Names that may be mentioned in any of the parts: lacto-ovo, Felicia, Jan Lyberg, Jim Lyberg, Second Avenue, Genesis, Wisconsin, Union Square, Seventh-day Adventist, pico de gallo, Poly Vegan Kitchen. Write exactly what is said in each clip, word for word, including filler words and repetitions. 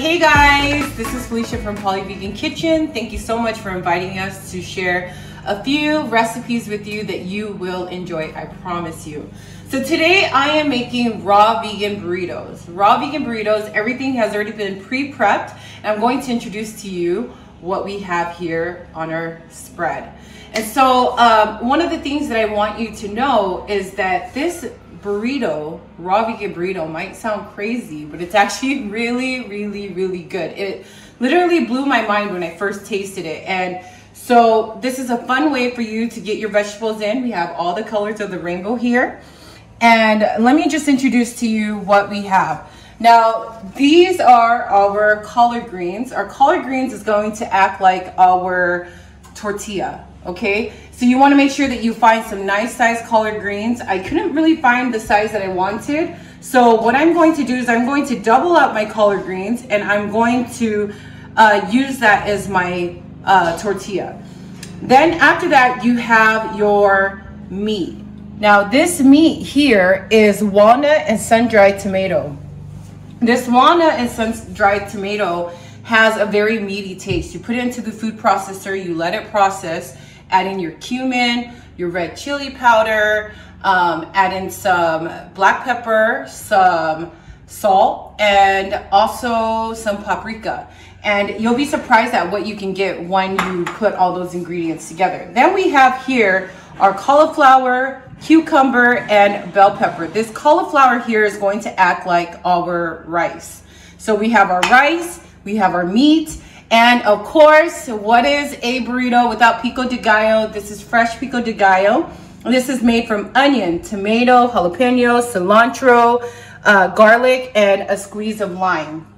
Hey guys, this is Felicia from Poly Vegan Kitchen. Thank you so much for inviting us to share a few recipes with you that you will enjoy, I promise you. So today I am making raw vegan burritos. Raw vegan burritos, everything has already been pre-prepped, and I'm going to introduce to you what we have here on our spread. And so um, one of the things that I want you to know is that this burrito, raw vegan burrito, might sound crazy, but it's actually really, really, really good. It literally blew my mind when I first tasted it. And so this is a fun way for you to get your vegetables in. We have all the colors of the rainbow here. And let me just introduce to you what we have. Now, these are our collard greens. Our collard greens is going to act like our tortilla, okay? So you want to make sure that you find some nice sized collard greens. I couldn't really find the size that I wanted. So what I'm going to do is I'm going to double up my collard greens, and I'm going to uh, use that as my uh, tortilla. Then after that, you have your meat. Now this meat here is walnut and sun-dried tomato. This walnut and sun-dried tomato has a very meaty taste. You put it into the food processor, you let it process, add in your cumin, your red chili powder, um, add in some black pepper, some salt, and also some paprika. And you'll be surprised at what you can get when you put all those ingredients together. Then we have here our cauliflower, cucumber, and bell pepper. This cauliflower here is going to act like our rice. So we have our rice, we have our meat, and of course, what is a burrito without pico de gallo? This is fresh pico de gallo. This is made from onion, tomato, jalapeno, cilantro, uh, garlic, and a squeeze of lime.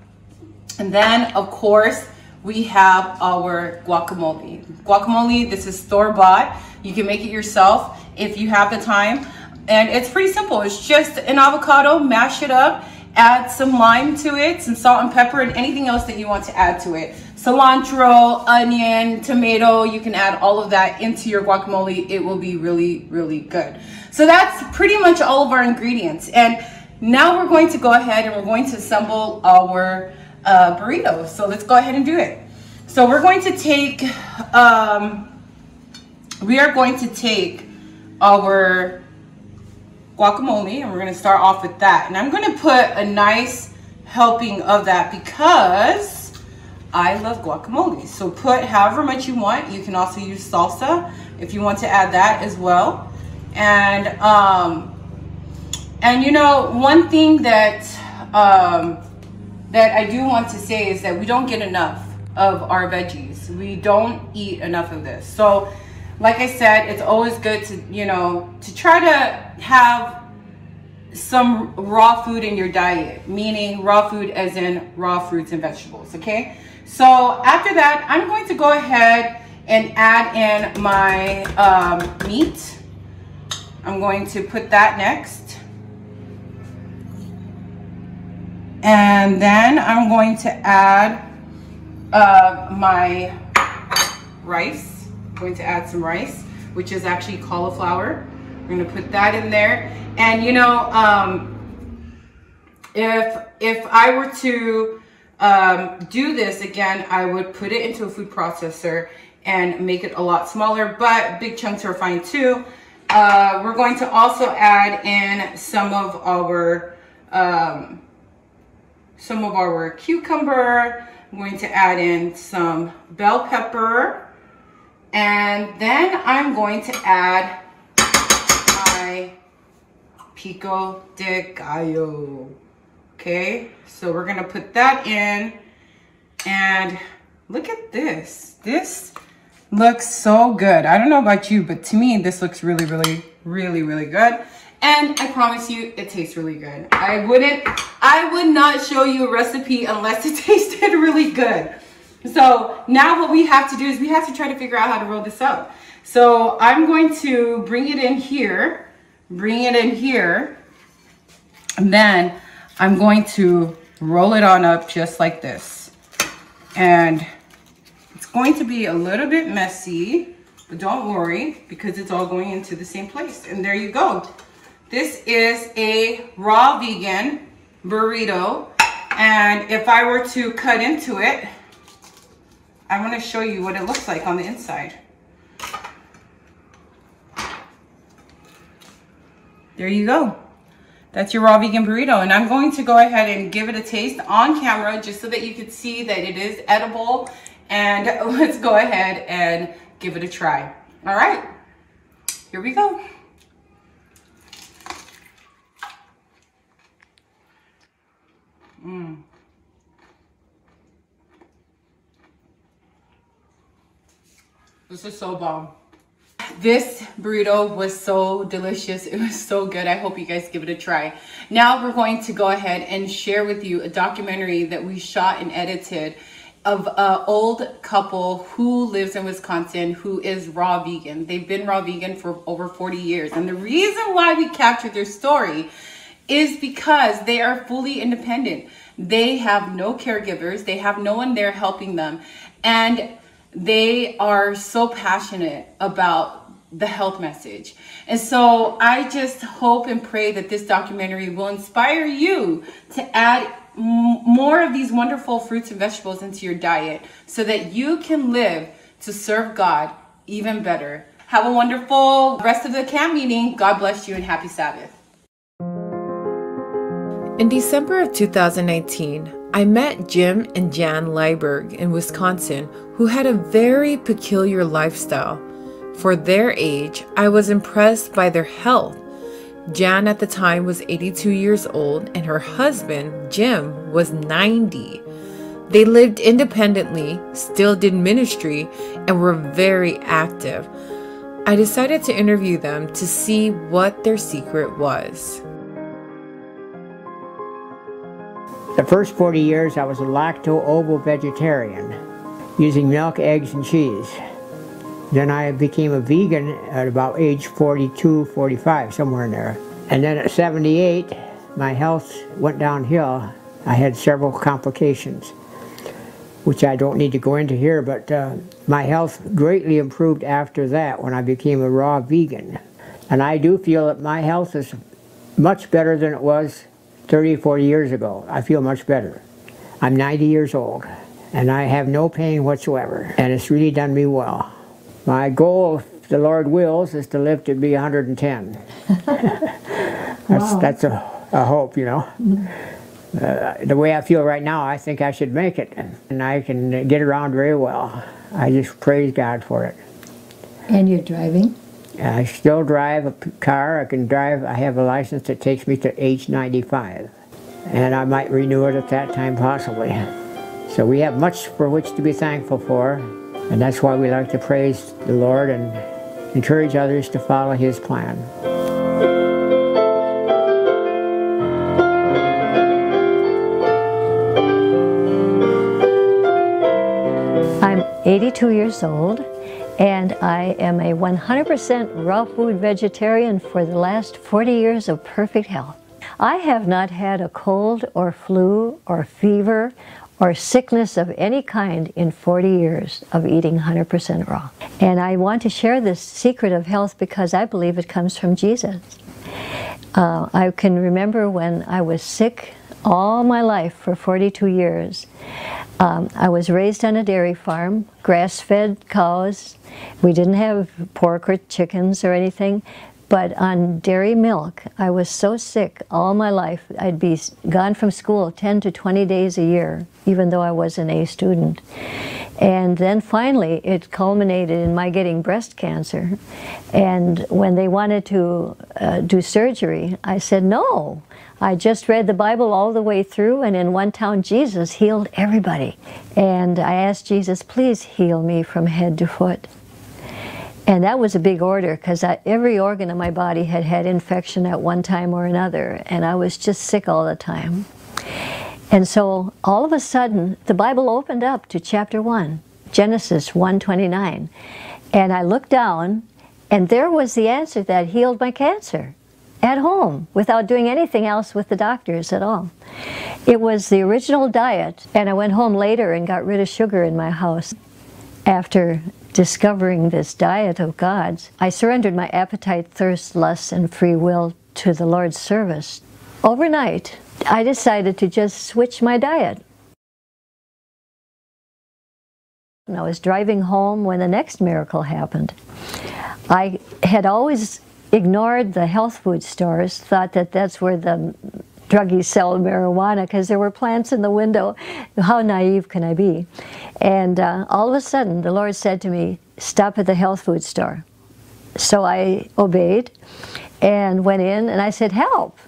And then, of course, we have our guacamole. Guacamole, this is store-bought. You can make it yourself if you have the time. And it's pretty simple. It's just an avocado, mash it up, add some lime to it, some salt and pepper, and anything else that you want to add to it. Cilantro, onion, tomato, you can add all of that into your guacamole. It will be really, really good. So that's pretty much all of our ingredients. And now we're going to go ahead and we're going to assemble our uh, burrito. So let's go ahead and do it. So we're going to take, um, we are going to take our guacamole, and we're going to start off with that, and I'm going to put a nice helping of that because I love guacamole. So put however much you want. You can also use salsa if you want to add that as well. And um and you know, one thing that um that I do want to say is that we don't get enough of our veggies. We don't eat enough of this. So like I said, it's always good to, you know, to try to have some raw food in your diet, meaning raw food as in raw fruits and vegetables, okay? So after that, I'm going to go ahead and add in my um, meat. I'm going to put that next. And then I'm going to add uh, my rice. Going to add some rice, which is actually cauliflower. We're going to put that in there. And you know, um, if if I were to um, do this again, I would put it into a food processor and make it a lot smaller, but big chunks are fine too. Uh, we're going to also add in some of our um, some of our cucumber. I'm going to add in some bell pepper. And then I'm going to add my pico de gallo. Okay, so we're gonna put that in, and look at this. This looks so good. I don't know about you, but to me, this looks really, really, really, really good. And I promise you, it tastes really good. I wouldn't, I would not show you a recipe unless it tasted really good. So now what we have to do is we have to try to figure out how to roll this up. So I'm going to bring it in here, bring it in here, and then I'm going to roll it on up just like this. And it's going to be a little bit messy, but don't worry because it's all going into the same place. And there you go. This is a raw vegan burrito And if I were to cut into it, I want to show you what it looks like on the inside. There you go. That's your raw vegan burrito. And I'm going to go ahead and give it a taste on camera just so that you can see that it is edible. And let's go ahead and give it a try. All right, here we go. Mm. This is so bomb. This burrito was so delicious. It was so good. I hope you guys give it a try. Now we're going to go ahead and share with you a documentary that we shot and edited of an old couple who lives in Wisconsin who is raw vegan. They've been raw vegan for over forty years. And the reason why we captured their story is because they are fully independent. They have no caregivers. They have no one there helping them. And they are so passionate about the health message. And so I just hope and pray that this documentary will inspire you to add more of these wonderful fruits and vegetables into your diet so that you can live to serve God even better. Have a wonderful rest of the camp meeting. God bless you and happy Sabbath. In December of two thousand nineteen, I met Jim and Jan Lyberg in Wisconsin, who had a very peculiar lifestyle. For their age, I was impressed by their health. Jan at the time was eighty-two years old and her husband, Jim, was ninety. They lived independently, still did ministry, and were very active. I decided to interview them to see what their secret was. The first forty years, I was a lacto-ovo vegetarian, using milk, eggs, and cheese. Then I became a vegan at about age forty-two, forty-five, somewhere in there. And then at seventy-eight, my health went downhill. I had several complications, which I don't need to go into here, but uh, my health greatly improved after that when I became a raw vegan. And I do feel that my health is much better than it was thirty, forty years ago. I feel much better. I'm ninety years old, and I have no pain whatsoever, and it's really done me well. My goal, if the Lord wills, is to live to be one hundred and ten. that's wow. that's a, a hope, you know. Uh, the way I feel right now, I think I should make it, and I can get around very well. I just praise God for it. And you're driving? I still drive a car. I can drive. I have a license that takes me to age ninety-five, and I might renew it at that time possibly. So we have much for which to be thankful for. And that's why we like to praise the Lord and encourage others to follow His plan. I'm eighty-two years old, and I am a one hundred percent raw food vegetarian for the last forty years of perfect health. I have not had a cold or flu or fever or sickness of any kind in forty years of eating one hundred percent raw. And I want to share this secret of health because I believe it comes from Jesus. Uh, I can remember when I was sick all my life for forty-two years. Um, I was raised on a dairy farm, grass-fed cows. We didn't have pork or chickens or anything, but on dairy milk. I was so sick all my life. I'd be gone from school ten to twenty days a year, even though I was an A student. And then finally, it culminated in my getting breast cancer. And when they wanted to uh, do surgery, I said, no. I just read the Bible all the way through, and in one town, Jesus healed everybody. And I asked Jesus, please heal me from head to foot. And that was a big order because every organ in my body had had infection at one time or another, and I was just sick all the time. And so all of a sudden, the Bible opened up to chapter one, Genesis one twenty-nine. And I looked down, and there was the answer that healed my cancer at home without doing anything else with the doctors at all. It was the original diet, and I went home later and got rid of sugar in my house after discovering this diet of God's. I surrendered my appetite, thirst, lust, and free will to the Lord's service. Overnight, I decided to just switch my diet. And I was driving home when the next miracle happened. I had always ignored the health food stores, thought that that's where the druggies sell marijuana because there were plants in the window. How naive can I be? And uh, all of a sudden, the Lord said to me, stop at the health food store. So I obeyed and went in and I said, help.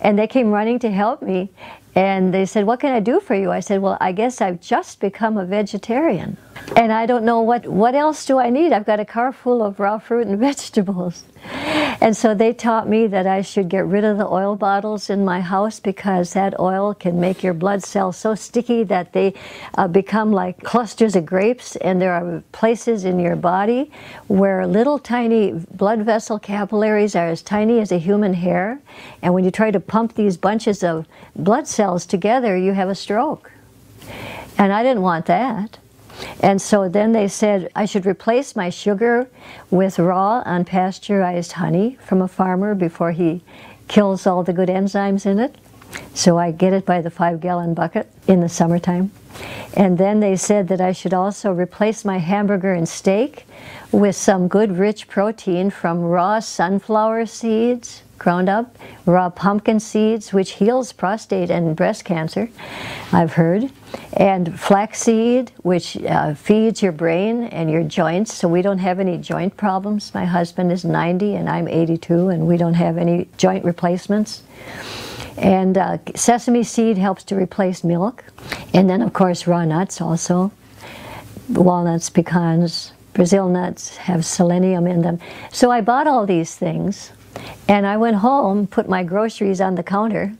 And they came running to help me. And they said, what can I do for you? I said, well, I guess I've just become a vegetarian. And I don't know what, what else do I need? I've got a car full of raw fruit and vegetables. And so they taught me that I should get rid of the oil bottles in my house because that oil can make your blood cells so sticky that they uh, become like clusters of grapes, and there are places in your body where little tiny blood vessel capillaries are as tiny as a human hair, and when you try to pump these bunches of blood cells together, you have a stroke. And I didn't want that. And so then they said I should replace my sugar with raw unpasteurized honey from a farmer before he kills all the good enzymes in it. So I get it by the five-gallon bucket in the summertime. And then they said that I should also replace my hamburger and steak with some good rich protein from raw sunflower seeds, ground up, raw pumpkin seeds, which heals prostate and breast cancer, I've heard, and flaxseed, which uh, feeds your brain and your joints, so we don't have any joint problems. My husband is ninety and I'm eighty-two, and we don't have any joint replacements. And uh, sesame seed helps to replace milk. And then, of course, raw nuts also, walnuts, pecans, Brazil nuts have selenium in them. So I bought all these things. And I went home, put my groceries on the counter,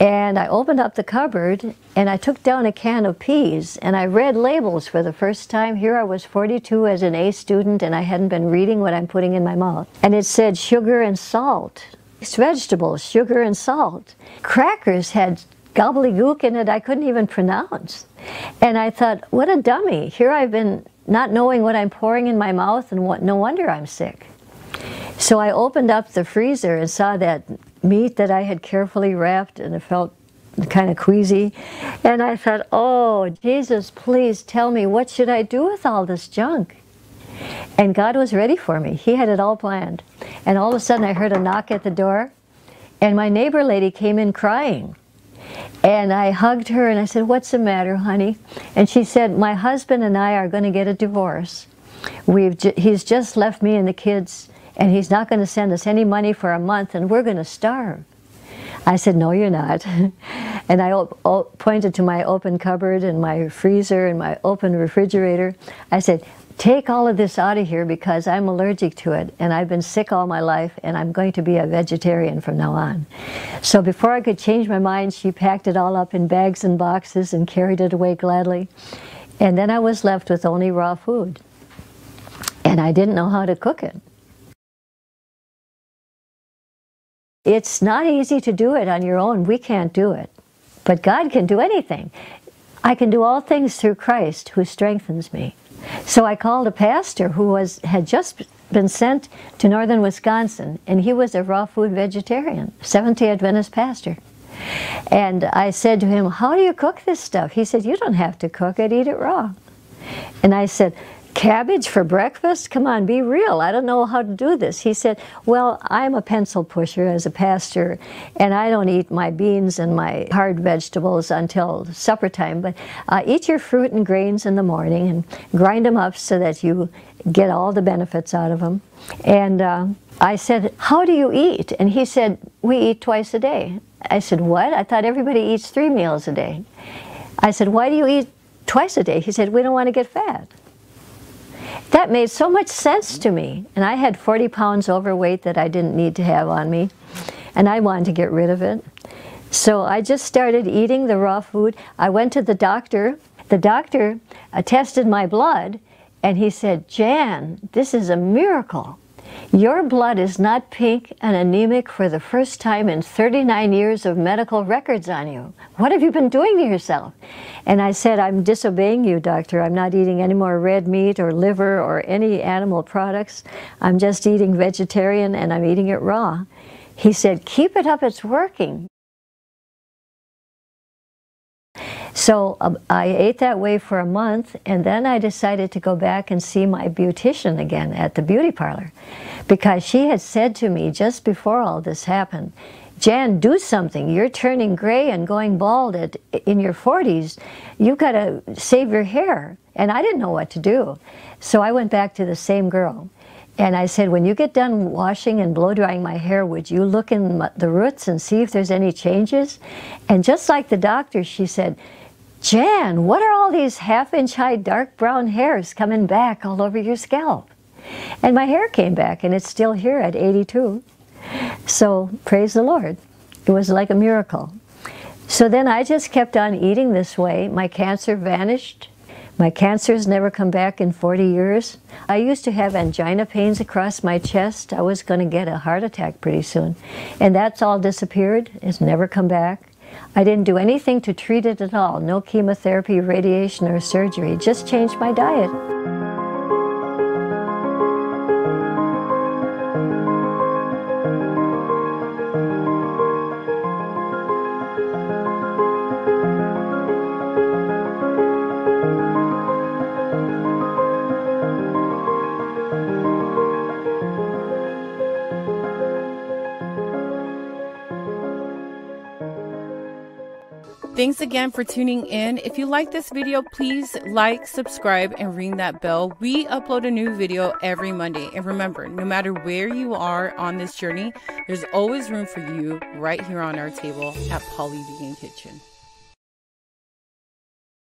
and I opened up the cupboard, and I took down a can of peas, and I read labels for the first time. Here I was forty-two as an A student, and I hadn't been reading what I'm putting in my mouth. And it said sugar and salt, mixed vegetables, sugar and salt. Crackers had gobbledygook in it I couldn't even pronounce. And I thought, what a dummy. Here I've been not knowing what I'm pouring in my mouth, and what, no wonder I'm sick. So I opened up the freezer and saw that meat that I had carefully wrapped, and it felt kind of queasy. And I thought, oh, Jesus, please tell me, what should I do with all this junk? And God was ready for me. He had it all planned. And all of a sudden I heard a knock at the door, and my neighbor lady came in crying. And I hugged her and I said, what's the matter, honey? And she said, my husband and I are going to get a divorce. We've ju- he's just left me and the kids, and he's not going to send us any money for a month, and we're going to starve. I said, no, you're not. And I op op pointed to my open cupboard and my freezer and my open refrigerator. I said, take all of this out of here because I'm allergic to it, and I've been sick all my life, and I'm going to be a vegetarian from now on. So before I could change my mind, she packed it all up in bags and boxes and carried it away gladly. And then I was left with only raw food, and I didn't know how to cook it. It's not easy to do it on your own. We can't do it. But God can do anything. I can do all things through Christ who strengthens me. So I called a pastor who was, had just been sent to northern Wisconsin, and he was a raw food vegetarian, Seventh-day Adventist pastor. And I said to him, how do you cook this stuff? He said, you don't have to cook it, eat it raw. And I said, cabbage for breakfast? Come on, be real. I don't know how to do this. He said, well, I'm a pencil pusher as a pastor, and I don't eat my beans and my hard vegetables until supper time, but uh, eat your fruit and grains in the morning and grind them up so that you get all the benefits out of them. And uh, I said, how do you eat? And he said, we eat twice a day. I said, what? I thought everybody eats three meals a day. I said, why do you eat twice a day? He said, we don't want to get fat. That made so much sense to me, and I had forty pounds overweight that I didn't need to have on me, and I wanted to get rid of it. So I just started eating the raw food. I went to the doctor. The doctor tested my blood, and he said, Jan, this is a miracle. Your blood is not pink and anemic for the first time in thirty-nine years of medical records on you. What have you been doing to yourself? And I said, I'm disobeying you, doctor. I'm not eating any more red meat or liver or any animal products. I'm just eating vegetarian, and I'm eating it raw. He said, keep it up, it's working. So uh, I ate that way for a month, and then I decided to go back and see my beautician again at the beauty parlor, because she had said to me just before all this happened, "Jan, do something. You're turning gray and going bald at, in your forties. You've got to save your hair." And I didn't know what to do. So I went back to the same girl. And I said, "When you get done washing and blow-drying my hair, would you look in the roots and see if there's any changes?" And just like the doctor, she said, "Jan, what are all these half-inch high dark brown hairs coming back all over your scalp?" And my hair came back, and it's still here at eighty-two. So praise the Lord. It was like a miracle. So then I just kept on eating this way. My cancer vanished. My cancer's never come back in forty years. I used to have angina pains across my chest. I was going to get a heart attack pretty soon. And that's all disappeared. It's never come back. I didn't do anything to treat it at all. No chemotherapy, radiation, or surgery. Just changed my diet. Thanks again for tuning in. If you like this video, please like, subscribe, and ring that bell. We upload a new video every Monday. And remember, no matter where you are on this journey, there's always room for you right here on our table at Poly Vegan Kitchen.